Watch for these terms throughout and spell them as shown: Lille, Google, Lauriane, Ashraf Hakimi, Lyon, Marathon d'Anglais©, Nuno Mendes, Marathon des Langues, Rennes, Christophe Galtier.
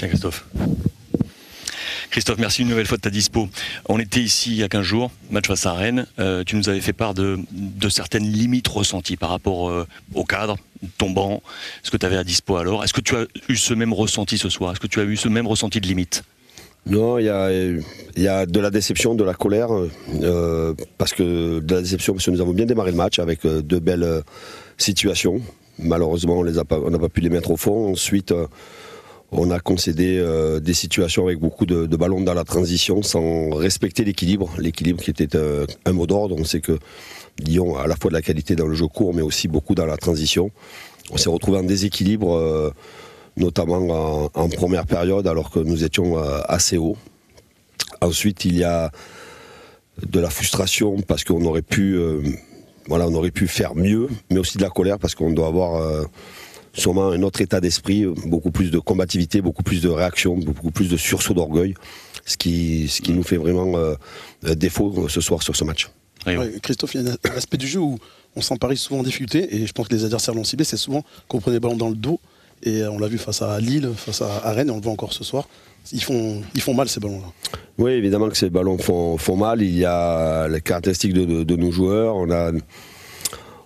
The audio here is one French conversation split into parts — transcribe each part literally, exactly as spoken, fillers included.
Tiens, Christophe. Christophe, merci une nouvelle fois de ta dispo. On était ici il y a quinze jours, match face à Rennes. Euh, tu nous avais fait part de, de certaines limites ressenties par rapport euh, au cadre, ton banc, ce que tu avais à dispo alors. Est-ce que tu as eu ce même ressenti ce soir? Est-ce que tu as eu ce même ressenti de limite? Non, il y a, y a de la déception, de la colère, euh, parce que de la déception parce que nous avons bien démarré le match avec euh, deux belles euh, situations. Malheureusement, on n'a pas pu les mettre au fond. Ensuite, euh, on a concédé euh, des situations avec beaucoup de, de ballons dans la transition sans respecter l'équilibre, l'équilibre qui était euh, un mot d'ordre. On sait que Lyon a à la fois de la qualité dans le jeu court, mais aussi beaucoup dans la transition. On s'est retrouvé en déséquilibre. Euh, notamment en, en première période, alors que nous étions assez haut. Ensuite, il y a de la frustration parce qu'on aurait pu, euh, voilà, on aurait pu faire mieux, mais aussi de la colère parce qu'on doit avoir euh, sûrement un autre état d'esprit, beaucoup plus de combativité, beaucoup plus de réaction, beaucoup plus de sursaut d'orgueil, ce qui, ce qui nous fait vraiment euh, défaut ce soir sur ce match. Ouais, Christophe, il y a un aspect du jeu où on s'en parie souvent en difficulté, et je pense que les adversaires l'ont ciblé, c'est souvent qu'on prenait le ballon dans le dos. Et on l'a vu face à Lille, face à Rennes, et on le voit encore ce soir. Ils font, ils font mal ces ballons-là. Oui, évidemment que ces ballons font, font mal. Il y a les caractéristiques de, de, de nos joueurs. On a,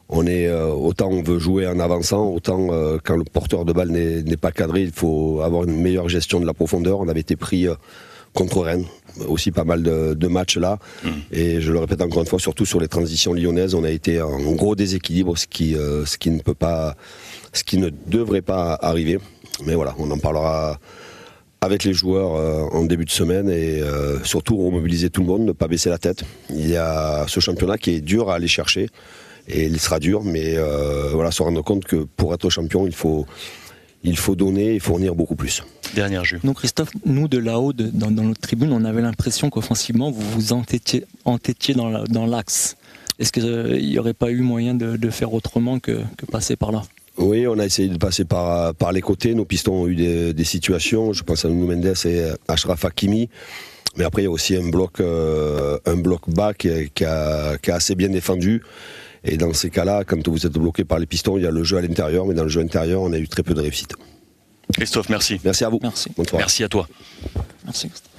on est, autant on veut jouer en avançant, autant euh, quand le porteur de balle n'est pas cadré, il faut avoir une meilleure gestion de la profondeur. On avait été pris euh, contre Rennes, aussi pas mal de, de matchs là. Mmh. Et je le répète encore une fois, surtout sur les transitions lyonnaises, on a été en gros déséquilibre, ce qui, euh, ce qui ne peut pas... ce qui ne devrait pas arriver. Mais voilà, on en parlera avec les joueurs euh, en début de semaine, et euh, surtout remobiliser tout le monde, ne pas baisser la tête. Il y a ce championnat qui est dur à aller chercher, et il sera dur, mais euh, voilà, se rendre compte que pour être champion, il faut, il faut donner et fournir beaucoup plus. Dernière jeu. Donc Christophe, nous de là-haut, dans, dans notre tribune, on avait l'impression qu'offensivement, vous vous entêtiez, entêtiez dans la, dans l'axe. Est-ce qu'il n'y euh, aurait pas eu moyen de, de faire autrement que, que passer par là ? Oui, on a essayé de passer par, par les côtés. Nos pistons ont eu des, des situations. Je pense à Nuno Mendes et Ashraf Hakimi. Mais après, il y a aussi un bloc, euh, un bloc bas qui, qui, a, qui a assez bien défendu. Et dans ces cas-là, quand vous êtes bloqué par les pistons, il y a le jeu à l'intérieur. Mais dans le jeu intérieur, on a eu très peu de réussite. Christophe, merci. Merci à vous. Merci. Bonne soirée. Merci à toi. Merci Christophe.